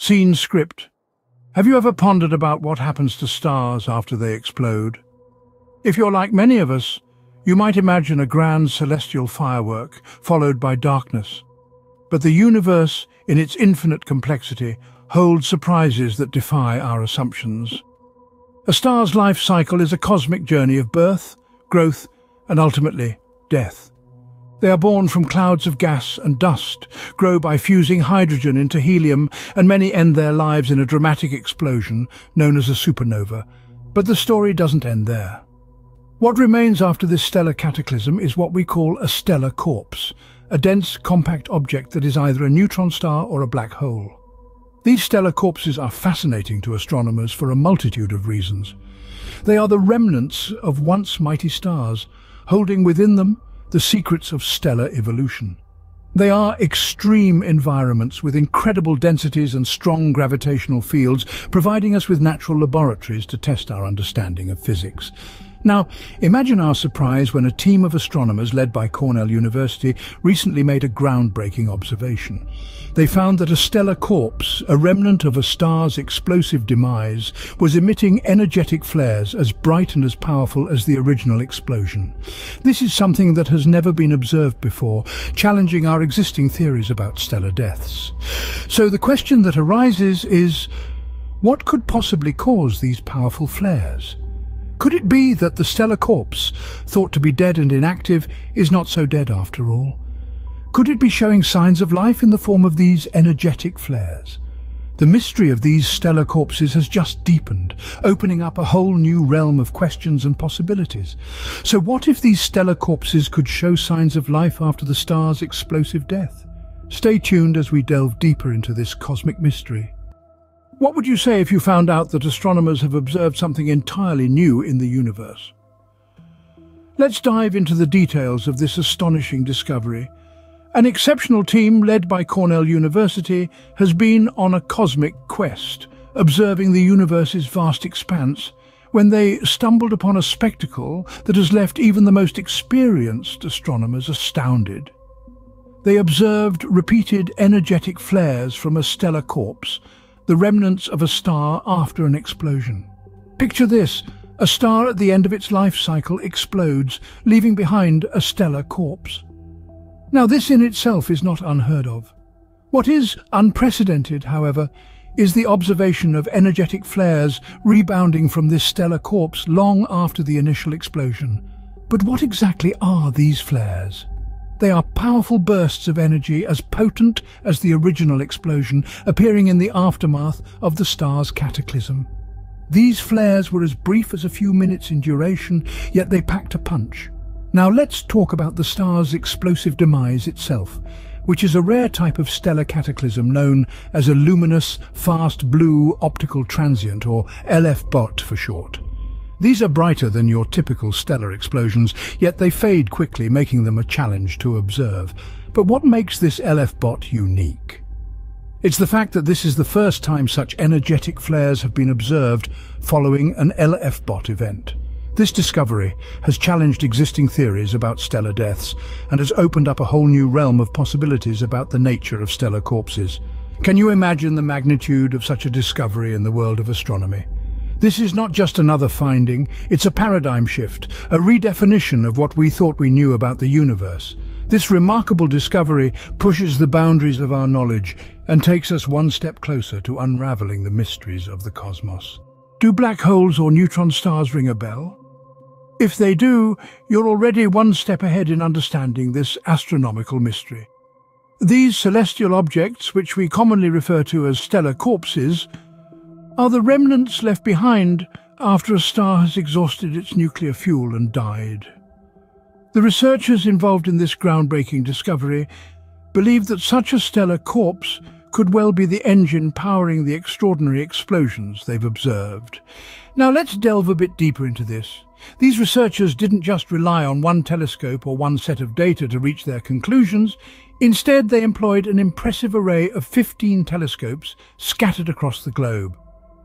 Scene script. Have you ever pondered about what happens to stars after they explode? If you're like many of us, you might imagine a grand celestial firework followed by darkness. But the universe, in its infinite complexity, holds surprises that defy our assumptions. A star's life cycle is a cosmic journey of birth, growth, and ultimately, death. They are born from clouds of gas and dust, grow by fusing hydrogen into helium, and many end their lives in a dramatic explosion known as a supernova. But the story doesn't end there. What remains after this stellar cataclysm is what we call a stellar corpse, a dense, compact object that is either a neutron star or a black hole. These stellar corpses are fascinating to astronomers for a multitude of reasons. They are the remnants of once mighty stars, holding within them the secrets of stellar evolution. They are extreme environments with incredible densities and strong gravitational fields, providing us with natural laboratories to test our understanding of physics. Now, imagine our surprise when a team of astronomers led by Cornell University recently made a groundbreaking observation. They found that a stellar corpse, a remnant of a star's explosive demise, was emitting energetic flares as bright and as powerful as the original explosion. This is something that has never been observed before, challenging our existing theories about stellar deaths. So the question that arises is, what could possibly cause these powerful flares? Could it be that the stellar corpse, thought to be dead and inactive, is not so dead after all? Could it be showing signs of life in the form of these energetic flares? The mystery of these stellar corpses has just deepened, opening up a whole new realm of questions and possibilities. So what if these stellar corpses could show signs of life after the star's explosive death? Stay tuned as we delve deeper into this cosmic mystery. What would you say if you found out that astronomers have observed something entirely new in the universe? Let's dive into the details of this astonishing discovery. An exceptional team led by Cornell University has been on a cosmic quest, observing the universe's vast expanse, when they stumbled upon a spectacle that has left even the most experienced astronomers astounded. They observed repeated energetic flares from a stellar corpse, the remnants of a star after an explosion. Picture this: a star at the end of its life cycle explodes, leaving behind a stellar corpse. Now, this in itself is not unheard of. What is unprecedented, however, is the observation of energetic flares rebounding from this stellar corpse long after the initial explosion. But what exactly are these flares? They are powerful bursts of energy as potent as the original explosion, appearing in the aftermath of the star's cataclysm. These flares were as brief as a few minutes in duration, yet they packed a punch. Now let's talk about the star's explosive demise itself, which is a rare type of stellar cataclysm known as a luminous, fast blue optical transient, or LFBOT for short. These are brighter than your typical stellar explosions, yet they fade quickly, making them a challenge to observe. But what makes this LFBOT unique? It's the fact that this is the first time such energetic flares have been observed following an LFBOT event. This discovery has challenged existing theories about stellar deaths and has opened up a whole new realm of possibilities about the nature of stellar corpses. Can you imagine the magnitude of such a discovery in the world of astronomy? This is not just another finding, it's a paradigm shift, a redefinition of what we thought we knew about the universe. This remarkable discovery pushes the boundaries of our knowledge and takes us one step closer to unraveling the mysteries of the cosmos. Do black holes or neutron stars ring a bell? If they do, you're already one step ahead in understanding this astronomical mystery. These celestial objects, which we commonly refer to as stellar corpses, are the remnants left behind after a star has exhausted its nuclear fuel and died. The researchers involved in this groundbreaking discovery believe that such a stellar corpse could well be the engine powering the extraordinary explosions they've observed. Now let's delve a bit deeper into this. These researchers didn't just rely on one telescope or one set of data to reach their conclusions. Instead, they employed an impressive array of 15 telescopes scattered across the globe.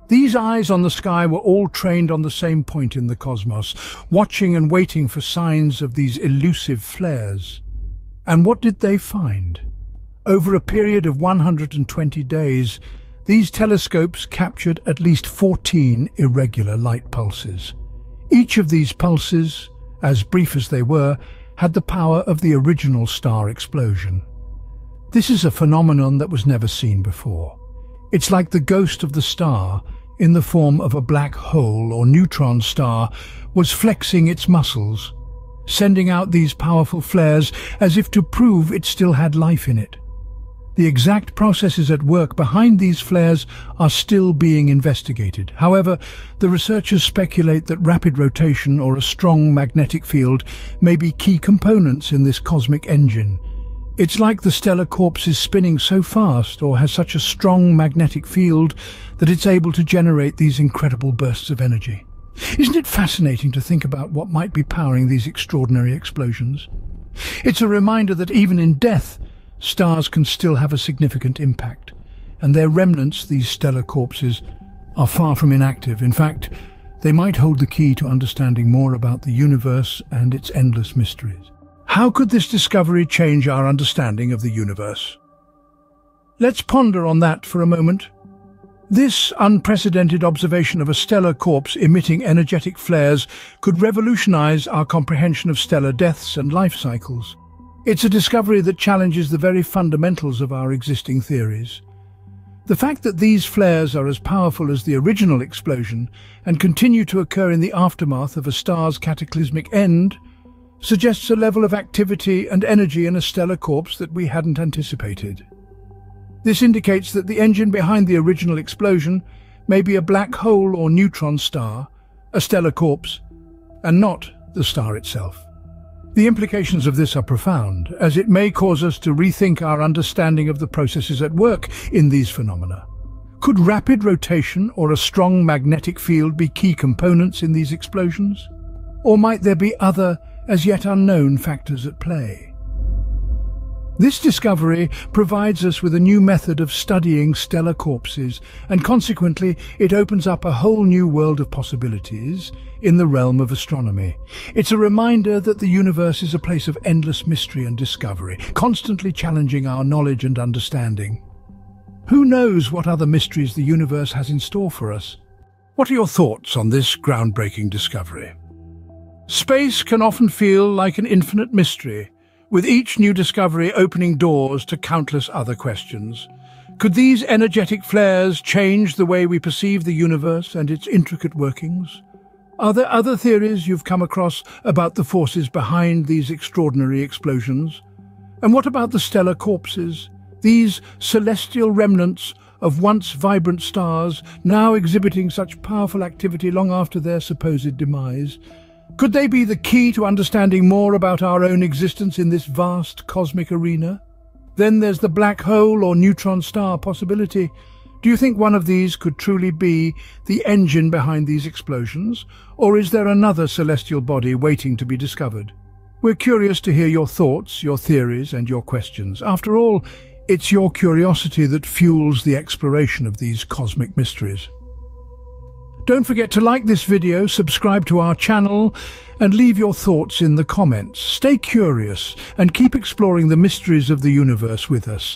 These eyes on the sky were all trained on the same point in the cosmos, watching and waiting for signs of these elusive flares. And what did they find? Over a period of 120 days, These telescopes captured at least 14 irregular light pulses. Each of these pulses, as brief as they were, had the power of the original star explosion. This is a phenomenon that was never seen before. It's like the ghost of the star, in the form of a black hole or neutron star, was flexing its muscles, sending out these powerful flares as if to prove it still had life in it. The exact processes at work behind these flares are still being investigated. However, the researchers speculate that rapid rotation or a strong magnetic field may be key components in this cosmic engine. It's like the stellar corpse is spinning so fast or has such a strong magnetic field that it's able to generate these incredible bursts of energy. Isn't it fascinating to think about what might be powering these extraordinary explosions? It's a reminder that even in death, stars can still have a significant impact, and their remnants, these stellar corpses, are far from inactive. In fact, they might hold the key to understanding more about the universe and its endless mysteries. How could this discovery change our understanding of the universe? Let's ponder on that for a moment. This unprecedented observation of a stellar corpse emitting energetic flares could revolutionize our comprehension of stellar deaths and life cycles. It's a discovery that challenges the very fundamentals of our existing theories. The fact that these flares are as powerful as the original explosion and continue to occur in the aftermath of a star's cataclysmic end suggests a level of activity and energy in a stellar corpse that we hadn't anticipated. This indicates that the engine behind the original explosion may be a black hole or neutron star, a stellar corpse, and not the star itself. The implications of this are profound, as it may cause us to rethink our understanding of the processes at work in these phenomena. Could rapid rotation or a strong magnetic field be key components in these explosions? Or might there be other, as yet unknown, factors at play? This discovery provides us with a new method of studying stellar corpses, and consequently it opens up a whole new world of possibilities in the realm of astronomy. It's a reminder that the universe is a place of endless mystery and discovery, constantly challenging our knowledge and understanding. Who knows what other mysteries the universe has in store for us? What are your thoughts on this groundbreaking discovery? Space can often feel like an infinite mystery, with each new discovery opening doors to countless other questions. Could these energetic flares change the way we perceive the universe and its intricate workings? Are there other theories you've come across about the forces behind these extraordinary explosions? And what about the stellar corpses? These celestial remnants of once vibrant stars, now exhibiting such powerful activity long after their supposed demise. Could they be the key to understanding more about our own existence in this vast cosmic arena? Then there's the black hole or neutron star possibility. Do you think one of these could truly be the engine behind these explosions? Or is there another celestial body waiting to be discovered? We're curious to hear your thoughts, your theories, and your questions. After all, it's your curiosity that fuels the exploration of these cosmic mysteries. Don't forget to like this video, subscribe to our channel, and leave your thoughts in the comments. Stay curious and keep exploring the mysteries of the universe with us.